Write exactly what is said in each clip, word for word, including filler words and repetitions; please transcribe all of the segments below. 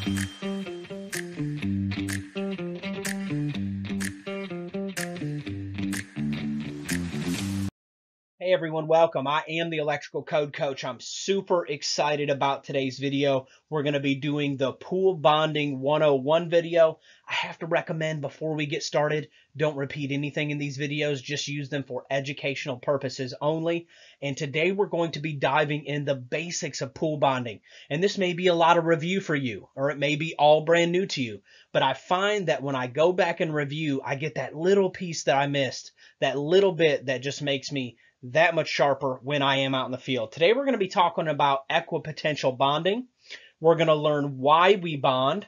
Hey everyone, welcome. I am the Electrical Code Coach. I'm super excited about today's video. We're going to be doing the Pool Bonding one oh one video. I have to recommend before we get started, don't repeat anything in these videos. Just use them for educational purposes only. And today we're going to be diving in the basics of pool bonding. And this may be a lot of review for you, or it may be all brand new to you. But I find that when I go back and review, I get that little piece that I missed, that little bit that just makes me that much sharper when I am out in the field. Today we're going to be talking about equipotential bonding. We're going to learn why we bond.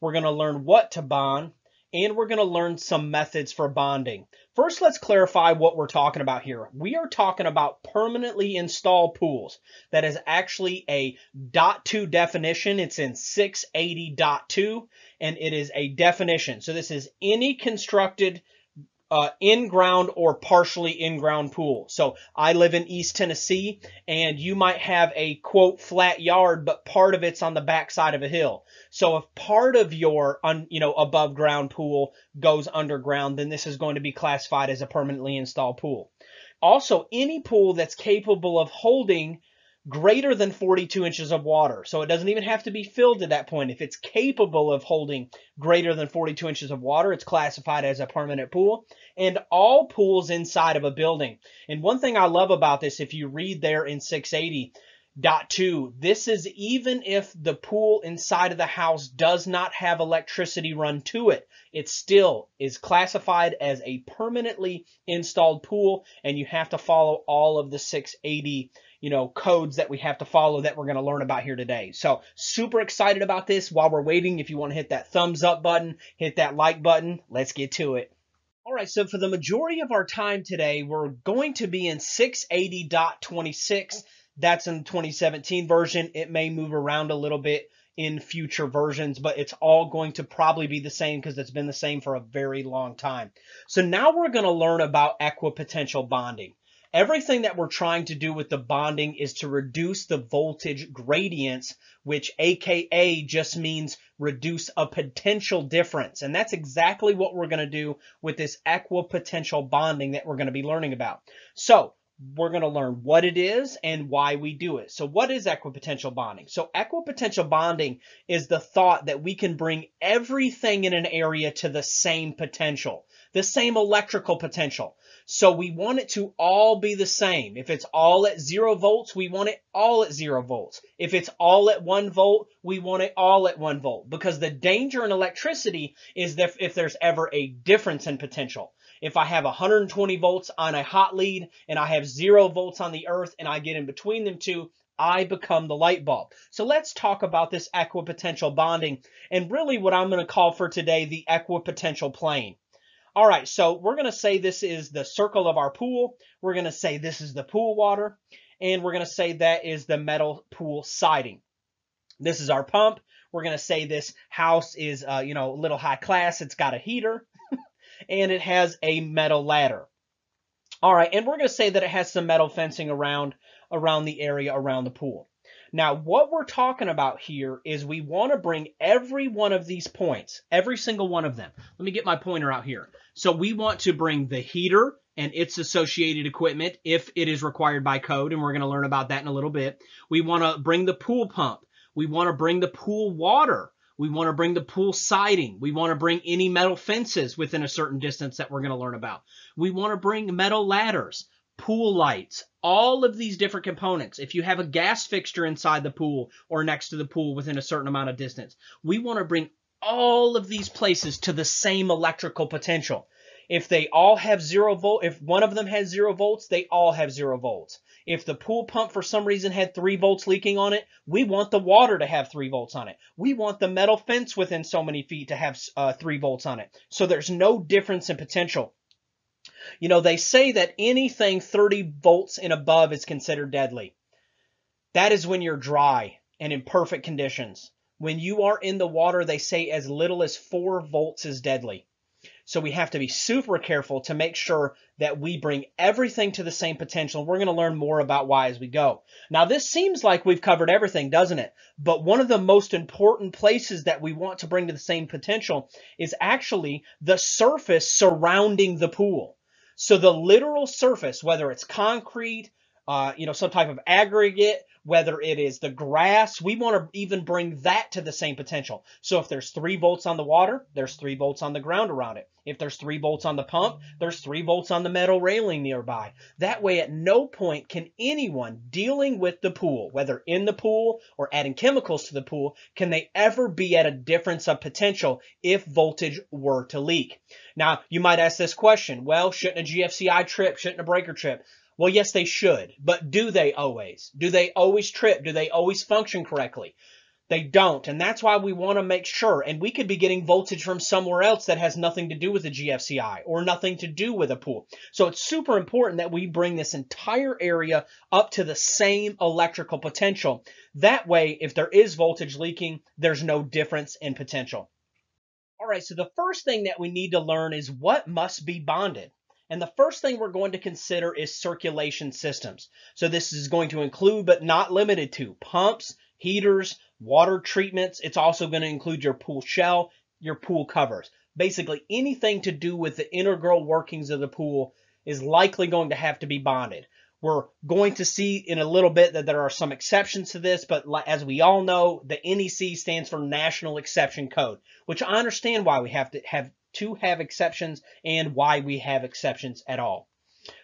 We're going to learn what to bond, and we're going to learn some methods for bonding. First, let's clarify what we're talking about here. We are talking about permanently installed pools. That is actually a dot two definition. It's in six eighty dot two, and it is a definition. So this is any constructed Uh, in-ground or partially in-ground pool. So I live in East Tennessee, and you might have a, quote, flat yard, but part of it's on the backside of a hill. So if part of your, un, you know, above-ground pool goes underground, then this is going to be classified as a permanently installed pool. Also, any pool that's capable of holding greater than forty-two inches of water. So it doesn't even have to be filled at that point. If it's capable of holding greater than forty-two inches of water, it's classified as a permanent pool, and all pools inside of a building. And one thing I love about this, if you read there in six eighty dot two, this is even if the pool inside of the house does not have electricity run to it, it still is classified as a permanently installed pool, and you have to follow all of the six eighty you know, codes that we have to follow that we're going to learn about here today. So super excited about this. While we're waiting, if you want to hit that thumbs up button, hit that like button, let's get to it. All right, so for the majority of our time today, we're going to be in six eighty dot twenty-six. That's in the twenty seventeen version. It may move around a little bit in future versions, but it's all going to probably be the same because it's been the same for a very long time. So now we're going to learn about equipotential bonding. Everything that we're trying to do with the bonding is to reduce the voltage gradients, which A K A just means reduce a potential difference. And that's exactly what we're going to do with this equipotential bonding that we're going to be learning about. So we're going to learn what it is and why we do it. So what is equipotential bonding? So equipotential bonding is the thought that we can bring everything in an area to the same potential, the same electrical potential. So we want it to all be the same. If it's all at zero volts, we want it all at zero volts. If it's all at one volt, we want it all at one volt. Because the danger in electricity is that if there's ever a difference in potential. If I have one hundred twenty volts on a hot lead and I have zero volts on the earth and I get in between them two, I become the light bulb. So let's talk about this equipotential bonding and really what I'm going to call for today the equipotential plane. All right, so we're going to say this is the circle of our pool. We're going to say this is the pool water, and we're going to say that is the metal pool siding. This is our pump. We're going to say this house is, uh, you know, a little high class. It's got a heater, and it has a metal ladder. All right, and we're going to say that it has some metal fencing around, around the area around the pool. Now, what we're talking about here is we want to bring every one of these points, every single one of them. Let me get my pointer out here. So we want to bring the heater and its associated equipment if it is required by code, and we're going to learn about that in a little bit. We want to bring the pool pump. We want to bring the pool water. We want to bring the pool siding. We want to bring any metal fences within a certain distance that we're going to learn about. We want to bring metal ladders, pool lights, all of these different components. If you have a gas fixture inside the pool or next to the pool within a certain amount of distance, we want to bring all of these places to the same electrical potential. If they all have zero volt, if one of them has zero volts, they all have zero volts. If the pool pump for some reason had three volts leaking on it, we want the water to have three volts on it. We want the metal fence within so many feet to have uh, three volts on it. So there's no difference in potential. You know, they say that anything thirty volts and above is considered deadly. That is when you're dry and in perfect conditions. When you are in the water, they say as little as four volts is deadly. So we have to be super careful to make sure that we bring everything to the same potential. We're going to learn more about why as we go. Now, this seems like we've covered everything, doesn't it? But one of the most important places that we want to bring to the same potential is actually the surface surrounding the pool. So the literal surface, whether it's concrete, uh, you know, some type of aggregate, whether it is the grass, we want to even bring that to the same potential. So if there's three volts on the water, there's three volts on the ground around it. If there's three volts on the pump, there's three volts on the metal railing nearby. That way, at no point can anyone dealing with the pool, whether in the pool or adding chemicals to the pool, can they ever be at a difference of potential if voltage were to leak. Now, you might ask this question, well, shouldn't a G F C I trip, shouldn't a breaker trip? Well, yes, they should, but do they always? Do they always trip? Do they always function correctly? They don't, and that's why we want to make sure, and we could be getting voltage from somewhere else that has nothing to do with a G F C I or nothing to do with a pool. So it's super important that we bring this entire area up to the same electrical potential. That way, if there is voltage leaking, there's no difference in potential. All right, so the first thing that we need to learn is what must be bonded. And the first thing we're going to consider is circulation systems. So this is going to include, but not limited to, pumps, heaters, water treatments. It's also going to include your pool shell, your pool covers. Basically, anything to do with the integral workings of the pool is likely going to have to be bonded. We're going to see in a little bit that there are some exceptions to this, but as we all know, the N E C stands for National Exception Code, which I understand why we have to have to have exceptions and why we have exceptions at all.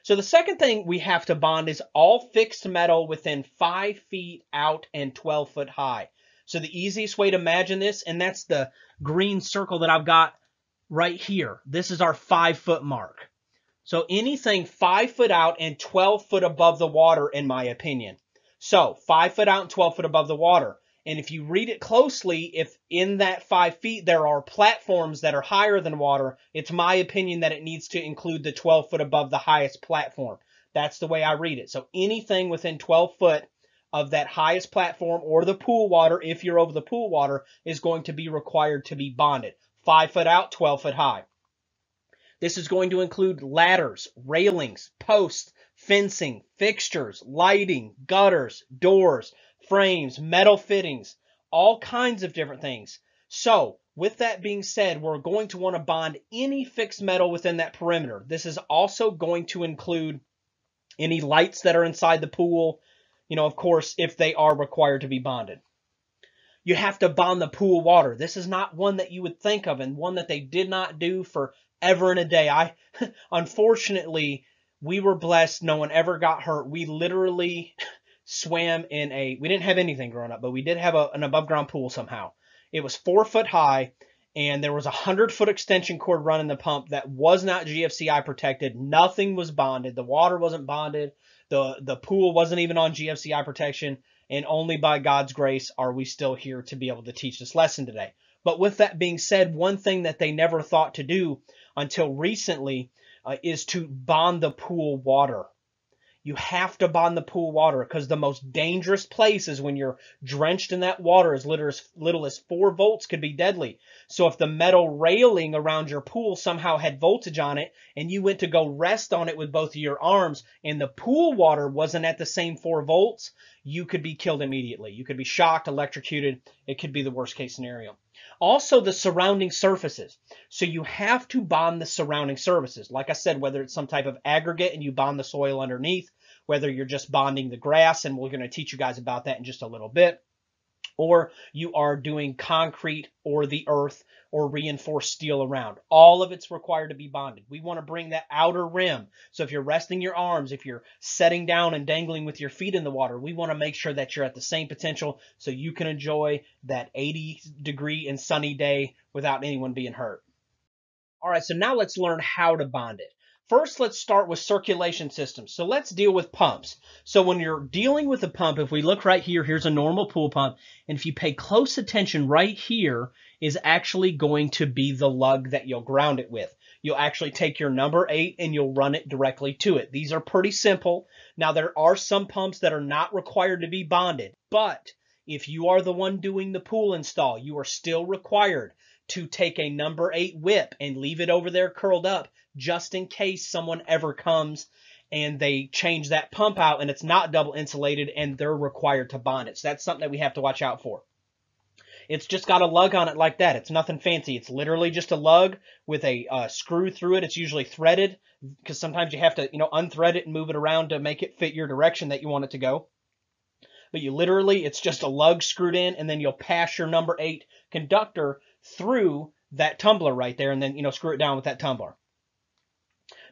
So the second thing we have to bond is all fixed metal within five feet out and twelve foot high. So the easiest way to imagine this, and that's the green circle that I've got right here. This is our five foot mark. So anything five foot out and twelve foot above the water, in my opinion. So five foot out and twelve foot above the water. And if you read it closely, if in that five feet there are platforms that are higher than water, it's my opinion that it needs to include the twelve foot above the highest platform. That's the way I read it. So anything within twelve foot of that highest platform or the pool water, if you're over the pool water, is going to be required to be bonded. Five foot out, twelve foot high. This is going to include ladders, railings, posts, fencing, fixtures, lighting, gutters, doors, frames, metal fittings, all kinds of different things. So with that being said, we're going to want to bond any fixed metal within that perimeter. This is also going to include any lights that are inside the pool, you know, of course, if they are required to be bonded. You have to bond the pool water. This is not one that you would think of and one that they did not do for ever and a day. I, unfortunately, we were blessed. No one ever got hurt. We literally... swam in a, we didn't have anything growing up, but we did have a, an above ground pool somehow. It was four foot high, and there was a hundred foot extension cord running the pump that was not G F C I protected. Nothing was bonded. The water wasn't bonded. The, the pool wasn't even on G F C I protection. And only by God's grace are we still here to be able to teach this lesson today. But with that being said, one thing that they never thought to do until recently uh, is to bond the pool water. You have to bond the pool water because the most dangerous place is when you're drenched in that water. As little as, little as four volts could be deadly. So if the metal railing around your pool somehow had voltage on it and you went to go rest on it with both of your arms and the pool water wasn't at the same four volts, you could be killed immediately. You could be shocked, electrocuted. It could be the worst case scenario. Also, the surrounding surfaces. So you have to bond the surrounding surfaces. Like I said, whether it's some type of aggregate and you bond the soil underneath, whether you're just bonding the grass, and we're going to teach you guys about that in just a little bit, or you are doing concrete or the earth or reinforced steel around. All of it's required to be bonded. We want to bring that outer rim. So if you're resting your arms, if you're setting down and dangling with your feet in the water, we want to make sure that you're at the same potential so you can enjoy that eighty degree and sunny day without anyone being hurt. All right, so now let's learn how to bond it. First, let's start with circulation systems. So let's deal with pumps. So when you're dealing with a pump, if we look right here, here's a normal pool pump. And if you pay close attention, right here is actually going to be the lug that you'll ground it with. You'll actually take your number eight and you'll run it directly to it. These are pretty simple. Now, there are some pumps that are not required to be bonded, but if you are the one doing the pool install, you are still required to take a number eight whip and leave it over there curled up just in case someone ever comes and they change that pump out and it's not double insulated and they're required to bond it. So that's something that we have to watch out for. It's just got a lug on it like that. It's nothing fancy. It's literally just a lug with a uh, screw through it. It's usually threaded because sometimes you have to, you know, unthread it and move it around to make it fit your direction that you want it to go. But you literally, it's just a lug screwed in, and then you'll pass your number eight conductor through that tumbler right there, and then, you know, screw it down with that tumbler.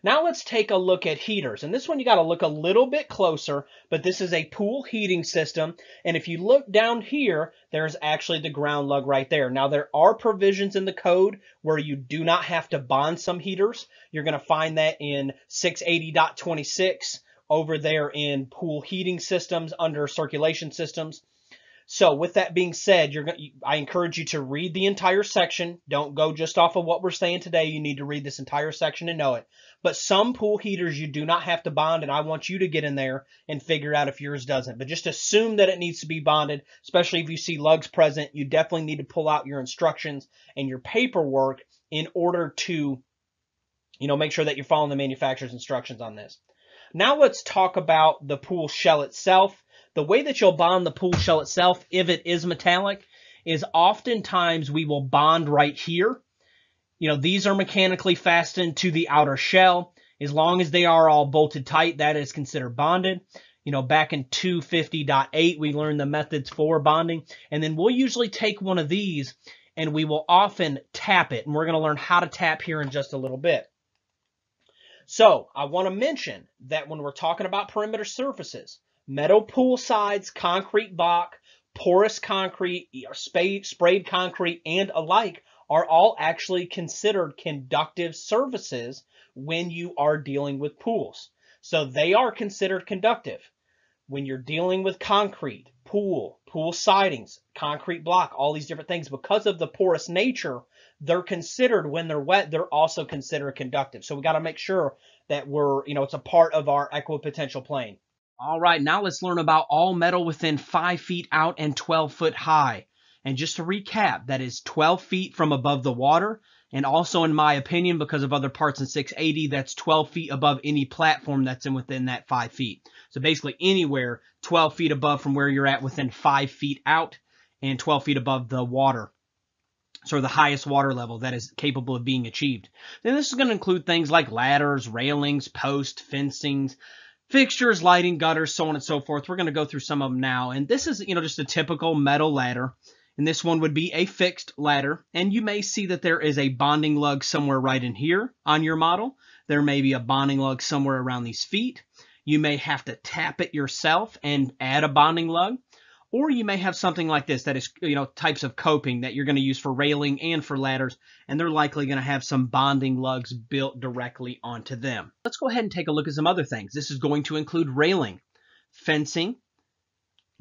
Now let's take a look at heaters. And this one you got to look a little bit closer, but this is a pool heating system. And if you look down here, there's actually the ground lug right there. Now there are provisions in the code where you do not have to bond some heaters. You're going to find that in six eighty point twenty-six over there in pool heating systems under circulation systems. So with that being said, you're going to, I encourage you to read the entire section. Don't go just off of what we're saying today. You need to read this entire section and know it. But some pool heaters you do not have to bond, and I want you to get in there and figure out if yours doesn't. But just assume that it needs to be bonded, especially if you see lugs present. You definitely need to pull out your instructions and your paperwork in order to, you know, make sure that you're following the manufacturer's instructions on this. Now let's talk about the pool shell itself. The way that you'll bond the pool shell itself, if it is metallic, is oftentimes we will bond right here. You know, these are mechanically fastened to the outer shell. As long as they are all bolted tight, that is considered bonded. You know, back in two fifty point eight, we learned the methods for bonding. And then we'll usually take one of these and we will often tap it. And we're going to learn how to tap here in just a little bit. So I want to mention that when we're talking about perimeter surfaces, metal pool sides, concrete block, porous concrete, sprayed concrete, and alike are all actually considered conductive surfaces when you are dealing with pools. So they are considered conductive. When you're dealing with concrete, pool, pool sidings, concrete block, all these different things, because of the porous nature, they're considered, when they're wet, they're also considered conductive. So we got to make sure that we're, you know, it's a part of our equipotential plane. All right, now let's learn about all metal within five feet out and twelve foot high. And just to recap, that is twelve feet from above the water. And also, in my opinion, because of other parts in six eighty, that's twelve feet above any platform that's in within that five feet. So basically anywhere twelve feet above from where you're at within five feet out and twelve feet above the water. So the highest water level that is capable of being achieved. Then this is going to include things like ladders, railings, posts, fencings, fixtures, lighting, gutters, so on and so forth. We're going to go through some of them now. And this is, you know, just a typical metal ladder. And this one would be a fixed ladder. And you may see that there is a bonding lug somewhere right in here on your model. There may be a bonding lug somewhere around these feet. You may have to tap it yourself and add a bonding lug. Or you may have something like this that is, you know, types of coping that you're going to use for railing and for ladders, and they're likely going to have some bonding lugs built directly onto them. Let's go ahead and take a look at some other things. This is going to include railing, fencing,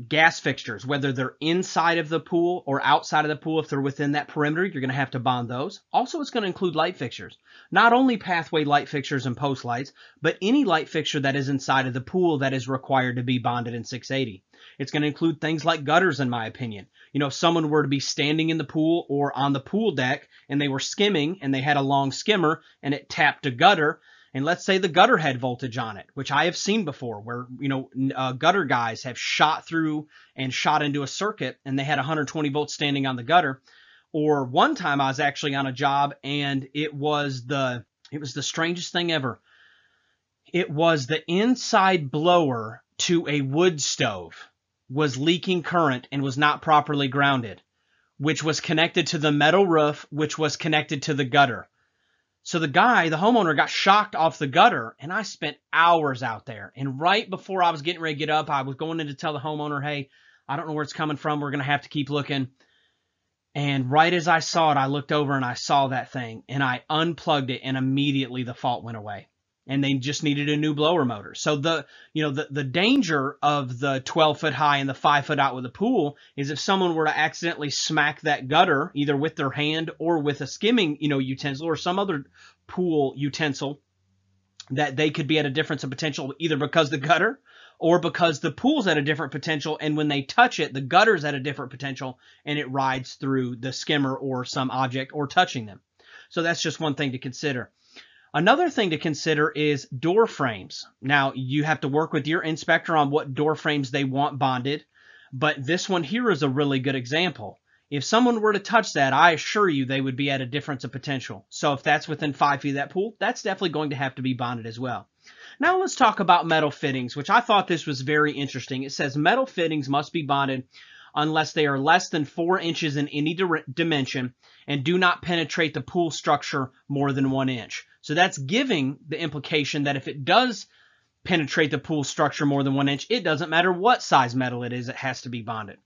gas fixtures, whether they're inside of the pool or outside of the pool. If they're within that perimeter, you're going to have to bond those. Also, it's going to include light fixtures, not only pathway light fixtures and post lights, but any light fixture that is inside of the pool that is required to be bonded in six eighty. It's going to include things like gutters, in my opinion. You know, if someone were to be standing in the pool or on the pool deck and they were skimming and they had a long skimmer and it tapped a gutter, and let's say the gutter had voltage on it, which I have seen before where, you know, uh, gutter guys have shot through and shot into a circuit and they had one hundred twenty volts standing on the gutter. Or one time I was actually on a job and it was the, it was the strangest thing ever. It was the inside blower to a wood stove was leaking current and was not properly grounded, which was connected to the metal roof, which was connected to the gutter. So the guy, the homeowner, got shocked off the gutter, and I spent hours out there. And right before I was getting ready to get up, I was going in to tell the homeowner, hey, I don't know where it's coming from. We're going to have to keep looking. And right as I saw it, I looked over and I saw that thing, and I unplugged it, and immediately the fault went away. And they just needed a new blower motor. So the, you know, the, the danger of the twelve foot high and the five foot out with a pool is if someone were to accidentally smack that gutter, either with their hand or with a skimming, you know, utensil or some other pool utensil, that they could be at a difference of potential either because the gutter or because the pool's at a different potential, and when they touch it, the gutter's at a different potential, and it rides through the skimmer or some object or touching them. So that's just one thing to consider. Another thing to consider is door frames. Now, you have to work with your inspector on what door frames they want bonded, but this one here is a really good example. If someone were to touch that, I assure you they would be at a difference of potential. So if that's within five feet of that pool, that's definitely going to have to be bonded as well. Now let's talk about metal fittings, which I thought this was very interesting. It says metal fittings must be bonded unless they are less than four inches in any dimension and do not penetrate the pool structure more than one inch. So that's giving the implication that if it does penetrate the pool structure more than one inch, it doesn't matter what size metal it is, it has to be bonded.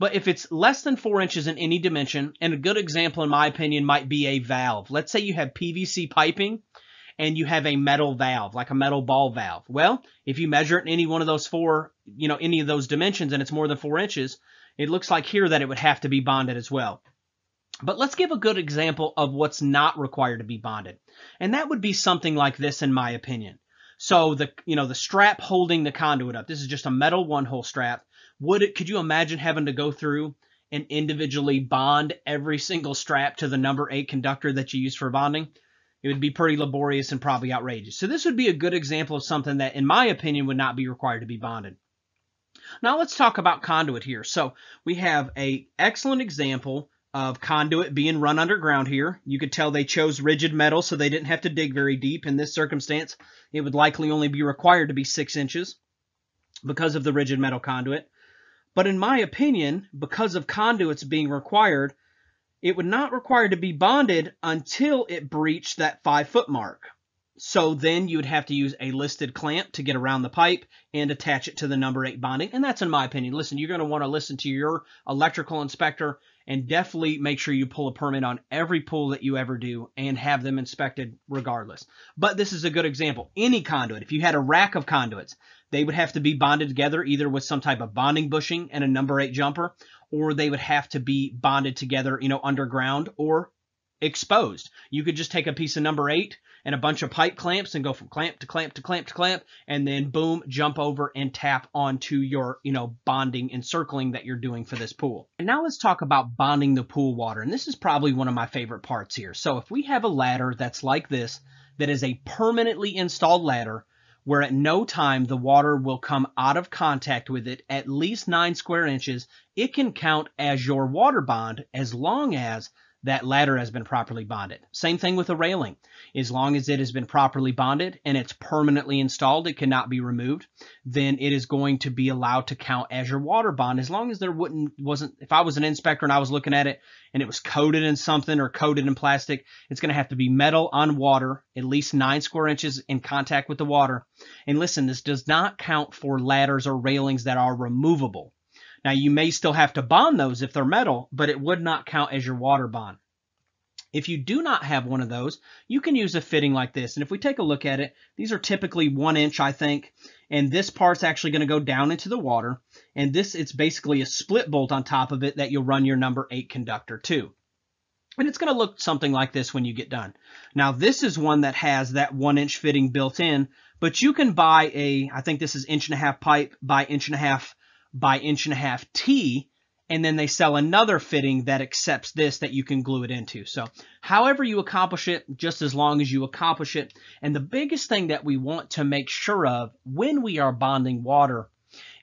But if it's less than four inches in any dimension, and a good example in my opinion might be a valve. Let's say you have P V C piping and you have a metal valve, like a metal ball valve. Well, if you measure it in any one of those four, you know, any of those dimensions and it's more than four inches, it looks like here that it would have to be bonded as well. But let's give a good example of what's not required to be bonded. And that would be something like this in my opinion. So the, you know, the strap holding the conduit up, this is just a metal one-hole strap. Would it, could you imagine having to go through and individually bond every single strap to the number eight conductor that you use for bonding? It would be pretty laborious and probably outrageous. So this would be a good example of something that, in my opinion, would not be required to be bonded. Now let's talk about conduit here. So we have an excellent example of conduit being run underground here. You could tell they chose rigid metal, so they didn't have to dig very deep. In this circumstance, it would likely only be required to be six inches because of the rigid metal conduit. But in my opinion, because of conduits being required, it would not require to be bonded until it breached that five-foot mark. So then you would have to use a listed clamp to get around the pipe and attach it to the number eight bonding. And that's in my opinion. Listen, you're going to want to listen to your electrical inspector and definitely make sure you pull a permit on every pool that you ever do and have them inspected regardless. But this is a good example. Any conduit, if you had a rack of conduits, they would have to be bonded together either with some type of bonding bushing and a number eight jumper, or they would have to be bonded together, you know, underground or exposed. You could just take a piece of number eight and a bunch of pipe clamps and go from clamp to clamp to clamp to clamp, and then boom, jump over and tap onto your, you know, bonding and circling that you're doing for this pool. And now let's talk about bonding the pool water. And this is probably one of my favorite parts here. So if we have a ladder that's like this, that is a permanently installed ladder, where at no time the water will come out of contact with it at least nine square inches, it can count as your water bond as long as that ladder has been properly bonded. Same thing with a railing. As long as it has been properly bonded and it's permanently installed, it cannot be removed, then it is going to be allowed to count as your water bond as long as there wouldn't, wasn't, if I was an inspector and I was looking at it and it was coated in something or coated in plastic, it's going to have to be metal on water, at least nine square inches in contact with the water. And listen, this does not count for ladders or railings that are removable. Now, you may still have to bond those if they're metal, but it would not count as your water bond. If you do not have one of those, you can use a fitting like this. And if we take a look at it, these are typically one inch, I think. And this part's actually going to go down into the water. And this, it's basically a split bolt on top of it that you'll run your number eight conductor to. And it's going to look something like this when you get done. Now, this is one that has that one inch fitting built in, but you can buy a, I think this is inch and a half pipe by inch and a half by inch and a half T, and then they sell another fitting that accepts this that you can glue it into. So however you accomplish it, just as long as you accomplish it. And the biggest thing that we want to make sure of when we are bonding water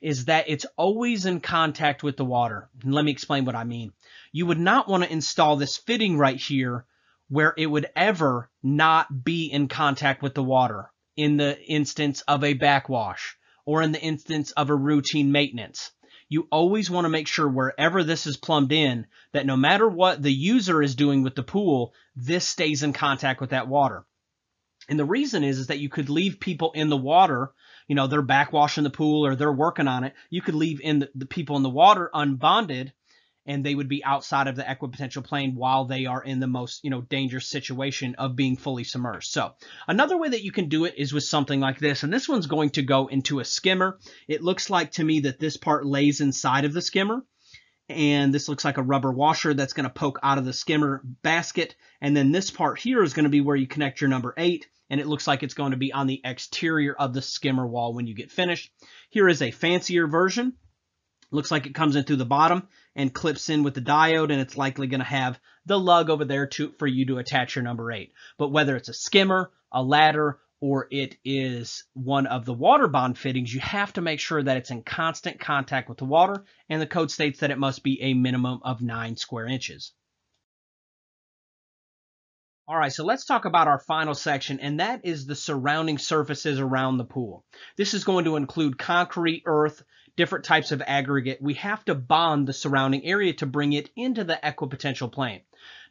is that it's always in contact with the water. And let me explain what I mean. You would not want to install this fitting right here where it would ever not be in contact with the water in the instance of a backwash, or in the instance of a routine maintenance. You always want to make sure wherever this is plumbed in, that no matter what the user is doing with the pool, this stays in contact with that water. And the reason is, is that you could leave people in the water, you know, they're backwashing the pool or they're working on it. You could leave in the, the people in the water unbonded, and they would be outside of the equipotential plane while they are in the most, you know, dangerous situation of being fully submerged. So another way that you can do it is with something like this. And this one's going to go into a skimmer. It looks like to me that this part lays inside of the skimmer. And this looks like a rubber washer that's going to poke out of the skimmer basket. And then this part here is going to be where you connect your number eight. and it looks like it's going to be on the exterior of the skimmer wall when you get finished. Here is a fancier version. Looks like it comes in through the bottom and clips in with the diode, and it's likely going to have the lug over there to, for you to attach your number eight. But whether it's a skimmer, a ladder, or it is one of the water bond fittings, you have to make sure that it's in constant contact with the water, and the code states that it must be a minimum of nine square inches. All right, so let's talk about our final section, and that is the surrounding surfaces around the pool. This is going to include concrete, earth, different types of aggregate. We have to bond the surrounding area to bring it into the equipotential plane.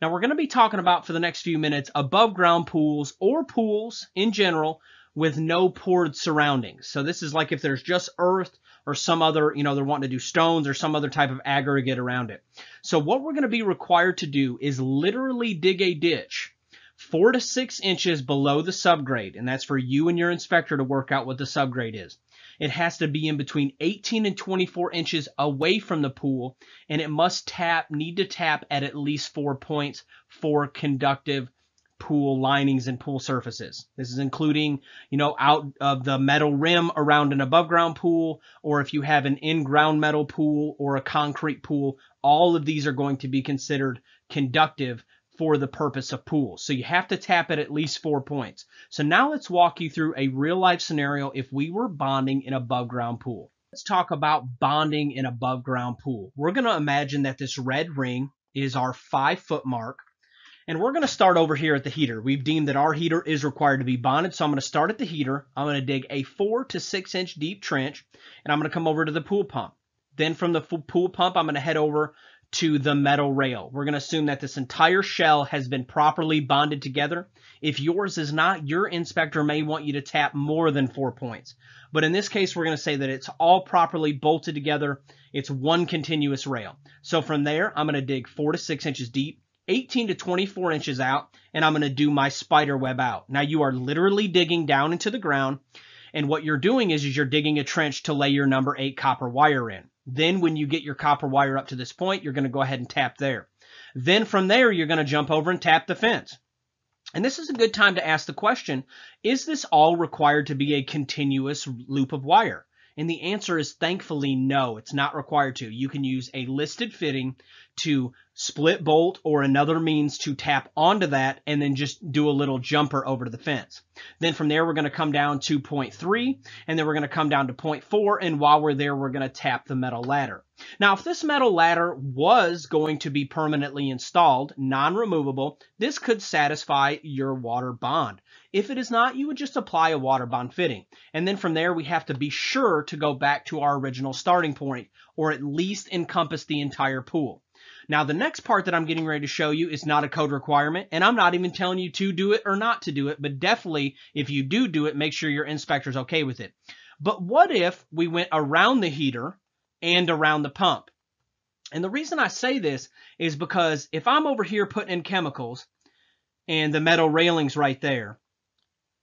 Now, we're going to be talking about for the next few minutes above ground pools or pools in general with no poured surroundings. So this is like if there's just earth or some other, you know, they're wanting to do stones or some other type of aggregate around it. So what we're going to be required to do is literally dig a ditch four to six inches below the subgrade, and that's for you and your inspector to work out what the subgrade is. It has to be in between eighteen and twenty-four inches away from the pool, and it must tap, need to tap at at least four points for conductive pool linings and pool surfaces. This is including, you know, out of the metal rim around an above ground pool, or if you have an in-ground metal pool or a concrete pool, all of these are going to be considered conductive for the purpose of pools. So you have to tap it at least four points. So now let's walk you through a real life scenario if we were bonding an above ground pool. Let's talk about bonding an above ground pool. We're gonna imagine that this red ring is our five foot mark, and we're gonna start over here at the heater. We've deemed that our heater is required to be bonded, so I'm gonna start at the heater. I'm gonna dig a four to six inch deep trench, and I'm gonna come over to the pool pump. Then from the pool pump, I'm gonna head over to the metal rail. We're going to assume that this entire shell has been properly bonded together. If yours is not, your inspector may want you to tap more than four points. But in this case, we're going to say that it's all properly bolted together. It's one continuous rail. So from there, I'm going to dig four to six inches deep, eighteen to twenty-four inches out, and I'm going to do my spider web out. Now you are literally digging down into the ground, and what you're doing is, is you're digging a trench to lay your number eight copper wire in. Then when you get your copper wire up to this point, you're going to go ahead and tap there. Then from there, you're going to jump over and tap the fence. And this is a good time to ask the question, is this all required to be a continuous loop of wire? And the answer is thankfully no, it's not required to. You can use a listed fitting to split bolt or another means to tap onto that and then just do a little jumper over to the fence. Then from there, we're going to come down to point three, and then we're going to come down to point four, and while we're there, we're going to tap the metal ladder. Now, if this metal ladder was going to be permanently installed, non-removable, this could satisfy your water bond. If it is not, you would just apply a water bond fitting. And then from there, we have to be sure to go back to our original starting point, or at least encompass the entire pool. Now, the next part that I'm getting ready to show you is not a code requirement, and I'm not even telling you to do it or not to do it, but definitely if you do do it, make sure your inspector's okay with it. But what if we went around the heater and around the pump? And the reason I say this is because if I'm over here putting in chemicals and the metal railing's right there,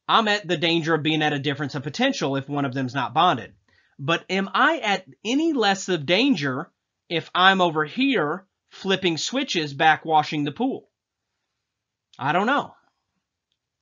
I'm at the danger of being at a difference of potential if one of them's not bonded. But am I at any less of danger if I'm over here flipping switches back washing the pool? I don't know.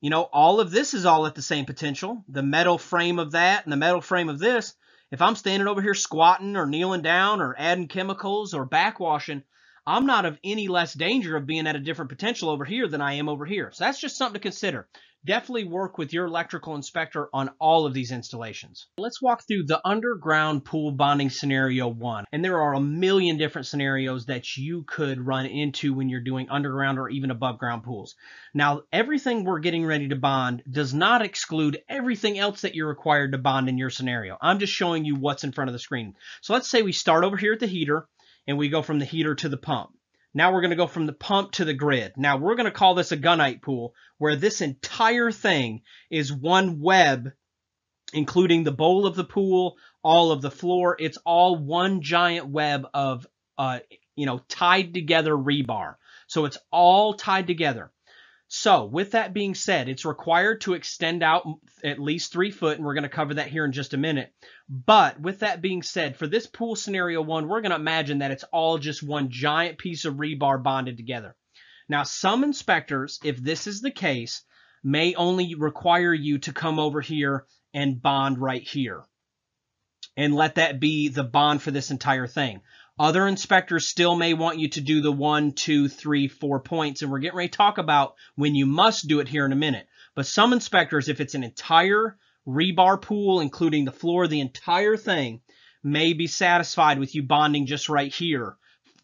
You know, all of this is all at the same potential. The metal frame of that and the metal frame of this. If I'm standing over here squatting or kneeling down or adding chemicals or backwashing, I'm not of any less danger of being at a different potential over here than I am over here. So that's just something to consider. Definitely work with your electrical inspector on all of these installations. Let's walk through the underground pool bonding scenario one. And there are a million different scenarios that you could run into when you're doing underground or even above ground pools. Now, everything we're getting ready to bond does not exclude everything else that you're required to bond in your scenario. I'm just showing you what's in front of the screen. So let's say we start over here at the heater and we go from the heater to the pump. Now we're going to go from the pump to the grid. Now we're going to call this a gunite pool, where this entire thing is one web, including the bowl of the pool, all of the floor. It's all one giant web of, uh, you know, tied together rebar. So it's all tied together. So with that being said, it's required to extend out at least three foot, and we're going to cover that here in just a minute. But with that being said, for this pool scenario one, we're going to imagine that it's all just one giant piece of rebar bonded together. Now, some inspectors, if this is the case, may only require you to come over here and bond right here. And let that be the bond for this entire thing. Other inspectors still may want you to do the one, two, three, four points. And we're getting ready to talk about when you must do it here in a minute. But some inspectors, if it's an entire rebar pool, including the floor, the entire thing, may be satisfied with you bonding just right here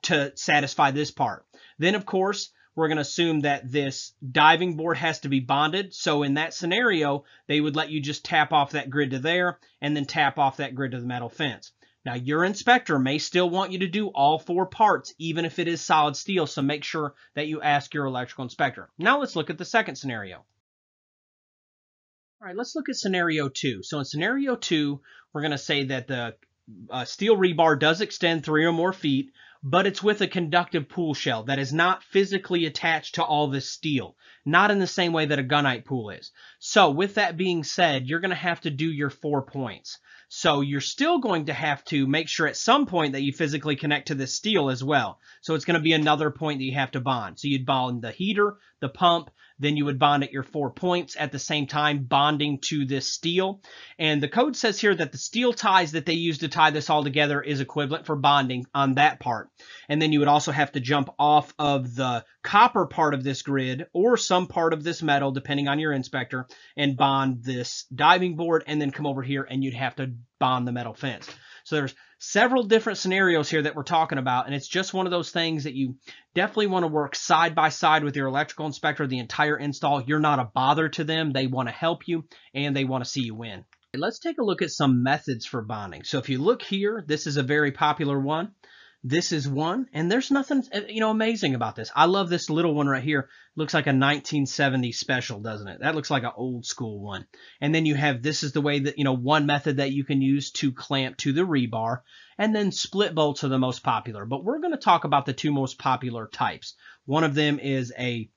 to satisfy this part. Then, of course, we're going to assume that this diving board has to be bonded. So in that scenario, they would let you just tap off that grid to there and then tap off that grid to the metal fence. Now, your inspector may still want you to do all four parts, even if it is solid steel. So make sure that you ask your electrical inspector. Now let's look at the second scenario. All right, let's look at scenario two. So in scenario two, we're going to say that the uh, steel rebar does extend three or more feet, but it's with a conductive pool shell that is not physically attached to all this steel, not in the same way that a gunite pool is. So with that being said, you're going to have to do your four points. So you're still going to have to make sure at some point that you physically connect to this steel as well. So it's going to be another point that you have to bond. So you'd bond the heater, the pump, then you would bond at your four points at the same time, bonding to this steel. And the code says here that the steel ties that they use to tie this all together is equivalent for bonding on that part. And then you would also have to jump off of the copper part of this grid or some part of this metal, depending on your inspector, and bond this diving board and then come over here and you'd have to bond the metal fence. So there's several different scenarios here that we're talking about, and it's just one of those things that you definitely want to work side by side with your electrical inspector the entire install. You're not a bother to them. They want to help you, and they want to see you win. Let's take a look at some methods for bonding. So if you look here, this is a very popular one. This is one, and there's nothing, you know, amazing about this. I love this little one right here. Looks like a nineteen seventies special, doesn't it? That looks like an old school one. And then you have, this is the way that, you know, one method that you can use to clamp to the rebar. And then split bolts are the most popular. But we're going to talk about the two most popular types. One of them is a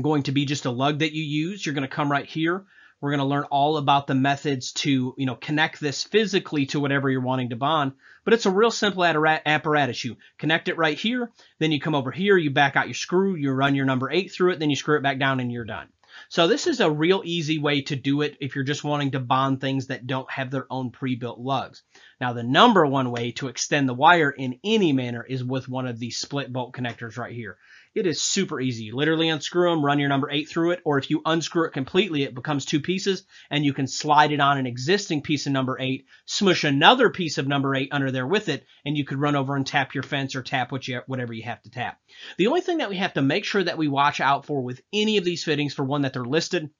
going to be just a lug that you use. You're going to come right here. We're going to learn all about the methods to, you know, connect this physically to whatever you're wanting to bond. But it's a real simple apparatus. You connect it right here. Then you come over here. You back out your screw. You run your number eight through it. Then you screw it back down and you're done. So this is a real easy way to do it if you're just wanting to bond things that don't have their own pre-built lugs. Now, the number one way to extend the wire in any manner is with one of these split bolt connectors right here. It is super easy. You literally unscrew them, run your number eight through it, or if you unscrew it completely, it becomes two pieces, and you can slide it on an existing piece of number eight, smush another piece of number eight under there with it, and you could run over and tap your fence or tap what you, whatever you have to tap. The only thing that we have to make sure that we watch out for with any of these fittings, for one, that they're listed,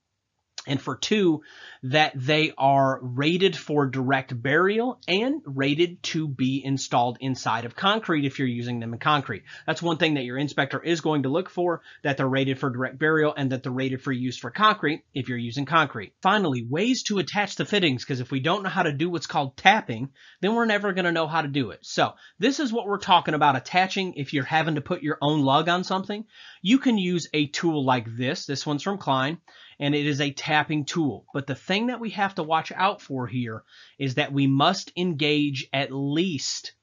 and for two, that they are rated for direct burial and rated to be installed inside of concrete if you're using them in concrete. That's one thing that your inspector is going to look for, that they're rated for direct burial and that they're rated for use for concrete if you're using concrete. Finally, ways to attach the fittings, because if we don't know how to do what's called tapping, then we're never going to know how to do it. So this is what we're talking about attaching if you're having to put your own lug on something. You can use a tool like this. This one's from Klein. And it is a tapping tool. But the thing that we have to watch out for here is that we must engage at least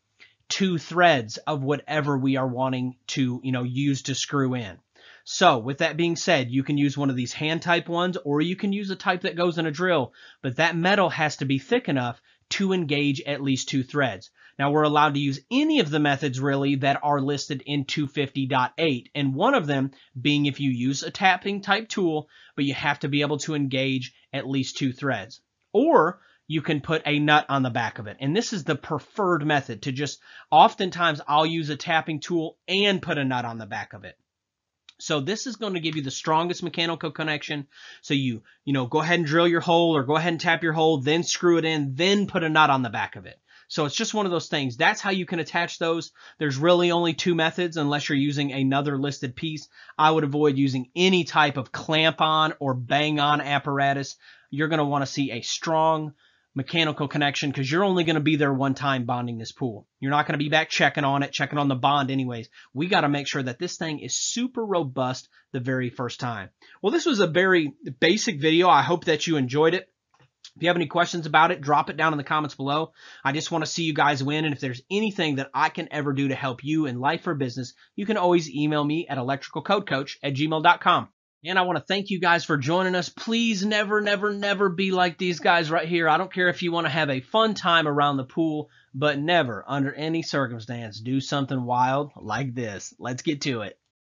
two threads of whatever we are wanting to, you know, use to screw in. So with that being said, you can use one of these hand type ones, or you can use a type that goes in a drill. But that metal has to be thick enough to engage at least two threads. Now, we're allowed to use any of the methods, really, that are listed in two fifty point eight, and one of them being if you use a tapping type tool, but you have to be able to engage at least two threads. Or you can put a nut on the back of it, and this is the preferred method to just, oftentimes, I'll use a tapping tool and put a nut on the back of it. So this is going to give you the strongest mechanical connection. So you, you know, go ahead and drill your hole or go ahead and tap your hole, then screw it in, then put a nut on the back of it. So it's just one of those things. That's how you can attach those. There's really only two methods unless you're using another listed piece. I would avoid using any type of clamp on or bang on apparatus. You're going to want to see a strong mechanical connection because you're only going to be there one time bonding this pool. You're not going to be back checking on it, checking on the bond anyways. We got to make sure that this thing is super robust the very first time. Well, this was a very basic video. I hope that you enjoyed it. If you have any questions about it, drop it down in the comments below. I just want to see you guys win, and if there's anything that I can ever do to help you in life or business, you can always email me at electricalcodecoach at gmail dot com. And I want to thank you guys for joining us. Please never, never, never be like these guys right here. I don't care if you want to have a fun time around the pool, but never, under any circumstance, do something wild like this. Let's get to it.